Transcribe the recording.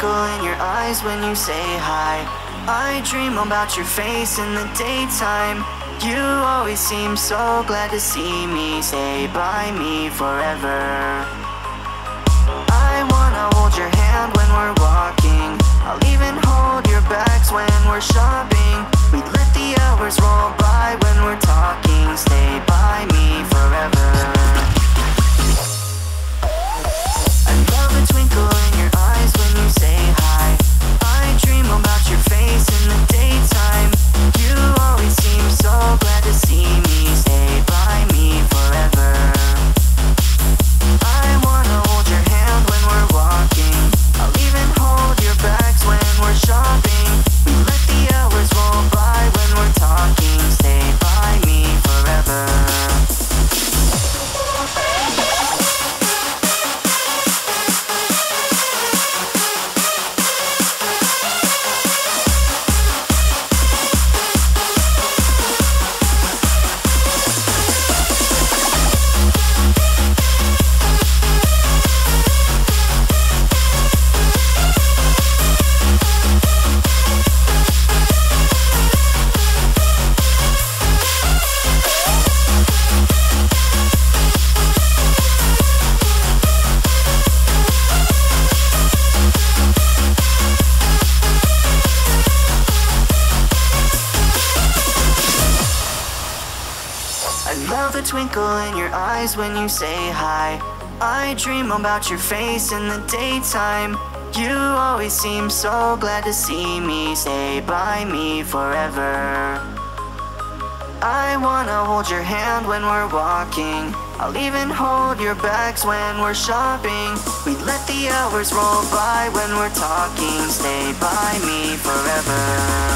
twinkle in your eyes when you say hi. I dream about your face in the daytime. You always seem so glad to see me. Stay by me forever. I wanna hold your hand when we're walking. I'll even hold your bags when we're shopping. We let the hours roll by when we're talking. Stay by me forever. Twinkle in your eyes when you say hi. I dream about your face in the daytime. You always seem so glad to see me. Stay by me forever. I wanna hold your hand when we're walking. I'll even hold your bags when we're shopping. We let the hours roll by when we're talking. Stay by me forever.